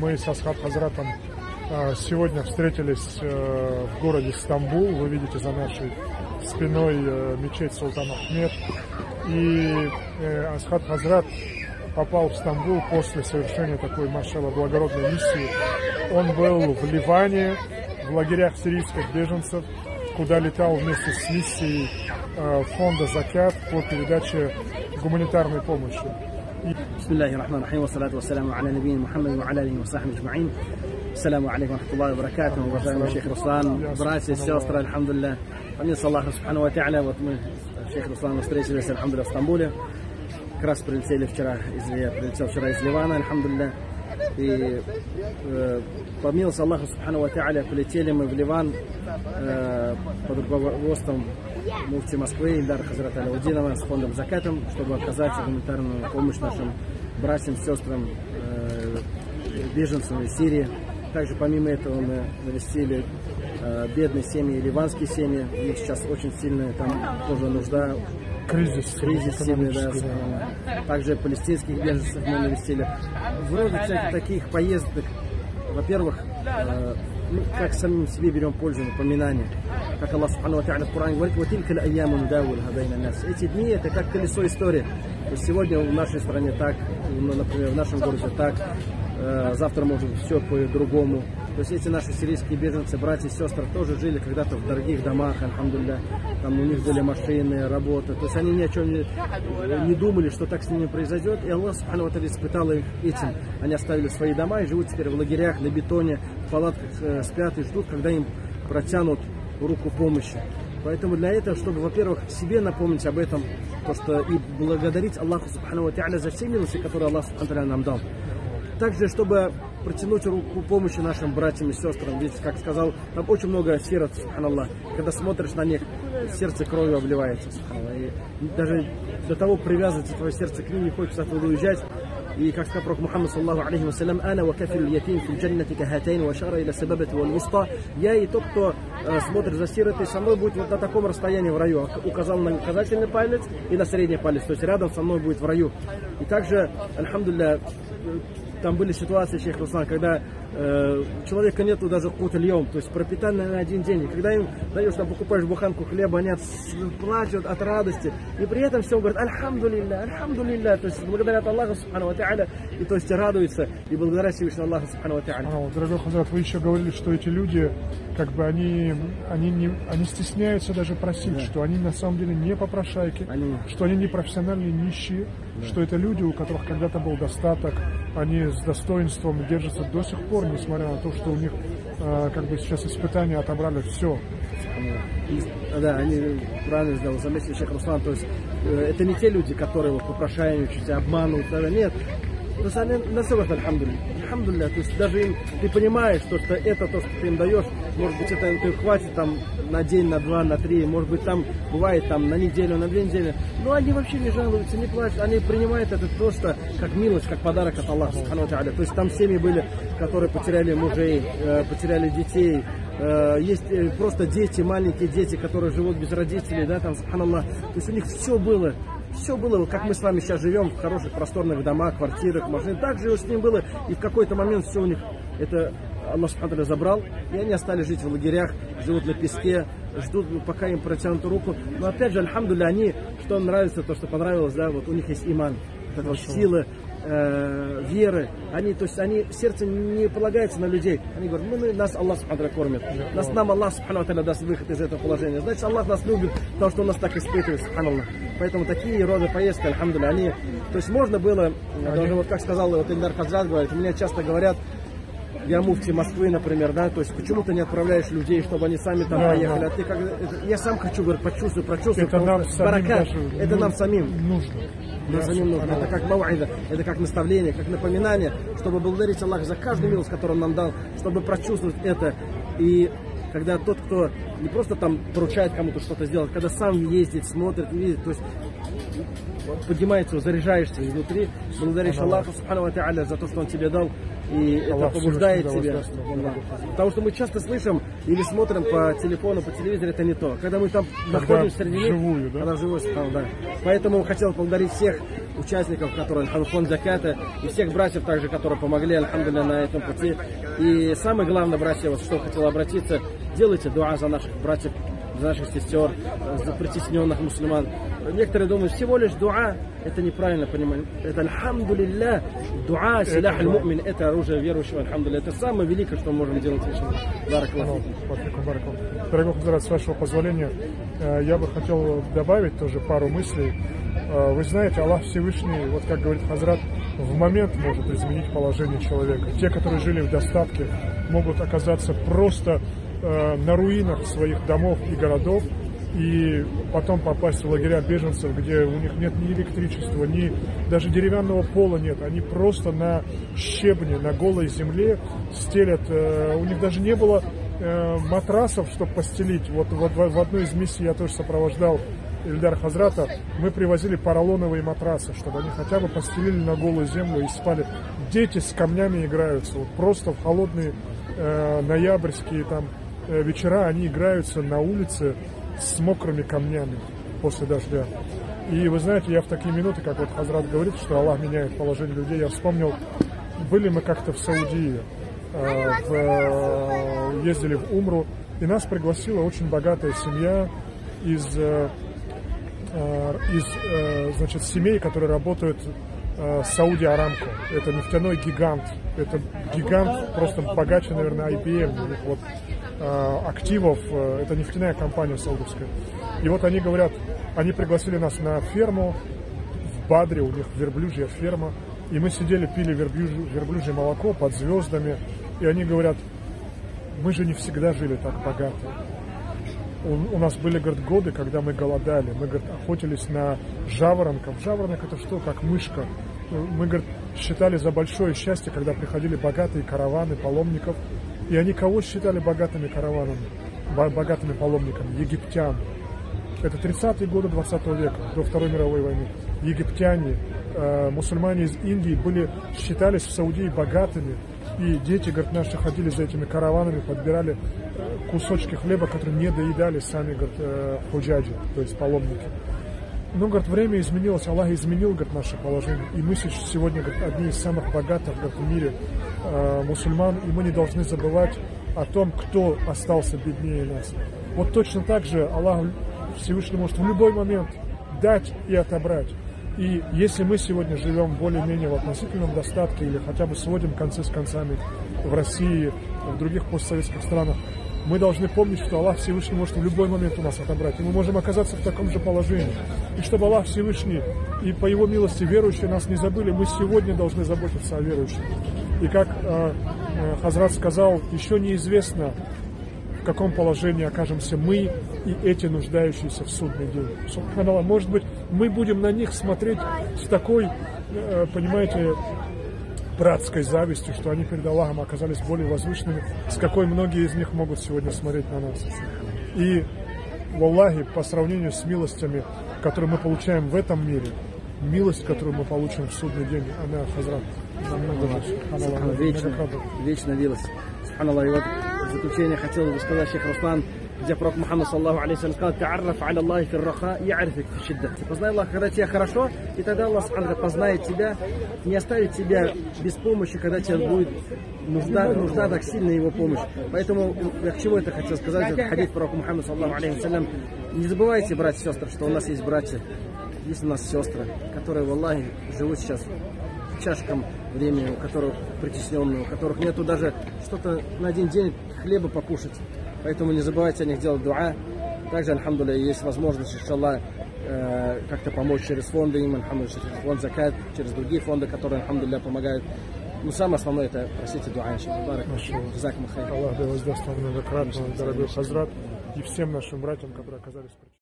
Мы с Асхат Хазратом сегодня встретились в городе Стамбул. Вы видите за нашей спиной мечеть Султан Ахмед. И Асхат Хазрат попал в Стамбул после совершения такой, машалла, благородной миссии. Он был в Ливане, в лагерях сирийских беженцев, куда летал вместе с миссией фонда «Закят» по передаче гуманитарной помощи. بسم الله الرحمن الرحيم والصلاة والسلام على نبينا محمد وعلى آله وصحبه أجمعين. السلام عليكم ورحمة الله وبركاته. уважаемый шейх Руслан, братья и сестры, аль-хамдулилля. Помилуйся Аллах субхану ва тааля. Вот мы шейх Руслан встретились, аль-хамдулилля, в Стамбуле. Как раз прилетел вчера из Ливана, аль-хамдулилля. И помилуйся Аллах субхану ва тааля, полетели мы в Ливан под руководством муфти Москвы Ильдар Хазрат Аляутдинова с фондом «Закятом», чтобы оказать гуманитарную помощь нашим братьям, сестрам, беженцам из Сирии. Также помимо этого мы навестили бедные семьи, ливанские семьи. У них сейчас очень сильная там тоже нужда. Кризис сильный, да. Также палестинских беженцев мы навестили. Вроде всяких таких поездок. Во-первых, мы как самим себе берем пользу напоминания. Как Аллах субхану ва тааля в Коране говорит: эти дни — это как колесо истории. Сегодня в нашей стране так, например, в нашем городе так, завтра может все по-другому. То есть эти наши сирийские беженцы, братья и сестры, тоже жили когда-то в дорогих домах, аль-хамдулилля. Там у них были машины, работа. То есть они ни о чем не думали, что так с ними произойдет. И Аллах субхану ва тааля испытал их этим. Они оставили свои дома и живут теперь в лагерях, на бетоне, в палатках, спят и ждут, когда им протянут руку помощи. Поэтому для этого, чтобы, во-первых, себе напомнить об этом, то что и благодарить Аллаху субхану ва тааля за все милости, которые Аллах субхану ва тааля нам дал. Также, чтобы протянуть руку помощи нашим братьям и сестрам. Ведь, как сказал, там очень много сирот, субханаллах. Когда смотришь на них, сердце кровью обливается, субханаллах. И даже до того привязывается твое сердце к ним, не хочется оттуда уезжать. И как сказал пророк Мухаммад, саллаллаху алейхи вассалям: «Ана ва кафилю ятим фил джаннати кахатейн ва шара иля сабабати валь вуста». Я и тот, кто смотрит за сиротой, со мной будет вот на таком расстоянии в раю. Указал на указательный палец и на средний палец. То есть рядом со мной будет в раю. И также, альхамдулилля, там были ситуации, шейх Руслан, когда человека нету даже кут льем, то есть пропитание на один день. И когда им даешь, там покупаешь буханку хлеба, они плачут от радости. И при этом все говорят: аль-хамдулилля, аль-хамдулилля. То есть благодарят Аллаху субхану ва тааля, и то есть радуются и благодарят Всевышнего Аллаха субхану ва тааля. Дорогой Хазрат, вы еще говорили, что эти люди, как бы они стесняются даже просить, да, что они на самом деле не попрошайки, что они не профессиональные нищие, да, что это люди, у которых когда-то был достаток, они с достоинством держатся до сих пор, несмотря на то, что у них как бы сейчас испытания отобрали все. Да, они правильно заметили, шейх Руслан, то есть это не те люди, которые вот попрошайничают, обманывают, нет. То есть они на самом деле, аль-хамдулилля, то есть даже им, ты понимаешь, что это то, что ты им даешь, может быть, это им хватит там на день, на два, на три, может быть, там бывает там на неделю, на две недели, но они вообще не жалуются, не плачут, они принимают это просто как милость, как подарок от Аллаха субхану ва тааля. То есть там семьи были, которые потеряли мужей, потеряли детей, есть просто дети, маленькие дети, которые живут без родителей, да, там, субханаллах, то есть у них все было. Все было, как мы с вами сейчас живем, в хороших просторных домах, квартирах, машинах. Так же с ним было, и в какой-то момент все у них, это Аллах субхану ва тааля забрал, и они остались жить в лагерях, живут на песке, ждут, пока им протянут руку. Но опять же, аль-хамдулилля, они, что нравится, то, что понравилось, да, вот у них есть иман, вот эта сила веры. То есть они сердце не полагается на людей. Они говорят: нас Аллах субхану ва тааля кормит, нам Аллах субхану ва тааля даст выход из этого положения. Значит, Аллах нас любит, потому что он нас так испытывает, субханаллах. Поэтому такие роды поездки, аль-хамдулилля, они... То есть можно было, даже вот как сказал вот Ильдар Хазрат, говорит, меня часто говорят, я муфти Москвы, например, да, то есть почему ты не отправляешь людей, чтобы они сами там поехали, да. А ты как... Я сам хочу, говорю, прочувствую, это нам самим, это нам самим нужно. Это как мауида, это как наставление, как напоминание, чтобы благодарить Аллаха за каждую милость, которую он нам дал, чтобы прочувствовать это. И когда тот, кто не просто там поручает кому-то что-то сделать, когда сам ездит, смотрит, видит, то есть поднимается, заряжаешься изнутри, благодаришь Аллаху субхану ва тааля за то, что он тебе дал, и это побуждает тебя. Потому что мы часто слышим или смотрим по телефону, по телевизору, это не то. Когда мы там находимся среди них, она живой стала, да. Поэтому хотел поблагодарить всех участников, которые, Аль-Ханфон Закята, и всех братьев также, которые помогли, Аль-Хамдулля, на этом пути. И самое главное, братья, вот что хотел обратиться, делайте дуа за наших братьев, за наших сестер, за притесненных мусульман. Некоторые думают, всего лишь дуа, это неправильно понимание. Это Аль-Хамдулля, дуа, силях аль-мумин, это оружие верующего, Аль-Хамдулля. Это самое великое, что мы можем делать. Дорогой Хазрат, с вашего позволения, я бы хотел добавить тоже пару мыслей. Вы знаете, Аллах Всевышний, вот как говорит Хазрат, в момент может изменить положение человека. Те, которые жили в достатке, могут оказаться просто на руинах своих домов и городов, и потом попасть в лагеря беженцев, где у них нет ни электричества, ни даже деревянного пола нет. Они просто на щебне, на голой земле стелят. У них даже не было матрасов, чтобы постелить. Вот в одной из миссий я тоже сопровождал Ильдар Хазрата, мы привозили поролоновые матрасы, чтобы они хотя бы постелили на голую землю и спали. Дети с камнями играются, вот просто в холодные ноябрьские там вечера они играются на улице с мокрыми камнями после дождя. И вы знаете, я в такие минуты, как вот Хазрат говорит, что Аллах меняет положение людей, я вспомнил, были мы как-то в Саудии, ездили в Умру, и нас пригласила очень богатая семья из значит, семей, которые работают Сауди Арамко. Это нефтяной гигант. Это гигант, просто богаче, наверное, IBM. Вот, активов. Это нефтяная компания саудовская. И вот они говорят, они пригласили нас на ферму в Бадре, у них верблюжья ферма. И мы сидели, пили верблюжье молоко под звездами. И они говорят, мы же не всегда жили так богато. У нас были, говорит, годы, когда мы голодали, мы, говорит, охотились на жаворонков. Жаворонок это что, как мышка. Мы, говорит, считали за большое счастье, когда приходили богатые караваны паломников. И они кого считали богатыми караванами, богатыми паломниками? Египтян. Это 30-е годы 20 века, до Второй мировой войны. Египтяне, мусульмане из Индии считались в Саудии богатыми. И дети, говорит, наши ходили за этими караванами, подбирали кусочки хлеба, которые не доедали сами, говорит, худжаджи, то есть паломники. Но, говорит, время изменилось, Аллах изменил, говорит, наше положение. И мы сегодня, говорит, одни из самых богатых, говорит, в мире мусульман, и мы не должны забывать о том, кто остался беднее нас. Вот точно так же Аллах Всевышний может в любой момент дать и отобрать. И если мы сегодня живем более-менее в относительном достатке или хотя бы сводим концы с концами в России, в других постсоветских странах, мы должны помнить, что Аллах Всевышний может в любой момент у нас отобрать, и мы можем оказаться в таком же положении. И чтобы Аллах Всевышний и по Его милости верующие нас не забыли, мы сегодня должны заботиться о верующих. И как Хазрат сказал, еще неизвестно, в каком положении окажемся мы и эти нуждающиеся в судный день. Субханаллах, может быть, мы будем на них смотреть с такой, понимаете, братской завистью, что они перед Аллахом оказались более возвышенными, с какой многие из них могут сегодня смотреть на нас. И, валлахи, по сравнению с милостями, которые мы получаем в этом мире, милость, которую мы получим в судный день, она, Хазрат, вечная милость. Субханаллах, и вот в заключение хотел бы сказать, шейх Руслан, где пророк Мухаммад саллаллаху алейхи салям сказал: «Та'арраф аля Аллахи фи рраха я'арифик фи шидда». Познай Аллах, когда тебе хорошо, и тогда Аллах познает тебя, не оставит тебя без помощи, когда тебе будет нужда так сильно его помощь. Поэтому я к чему это хотел сказать, этот хадис пророка Мухаммада саллаллаху алейхи салям. Не забывайте, братья и сестры, что у нас есть братья, есть у нас сестры, которые, валлахи, живут сейчас чашкам времени, у которых притесненные, у которых нету даже что-то на один день хлеба покушать. Поэтому не забывайте о них делать дуа. Также, аль-хамдулилля, есть возможность, иншаллах, как-то помочь через фонды им, аль-хамдулилля, через фонд Закят, через другие фонды, которые, аль-хамдулилля, помогают. Но самое основное, это просите дуа, иншаллах. Аллах да воздаст вам многократно, дорогой Хазрат, и всем нашим братьям, которые оказались причастны.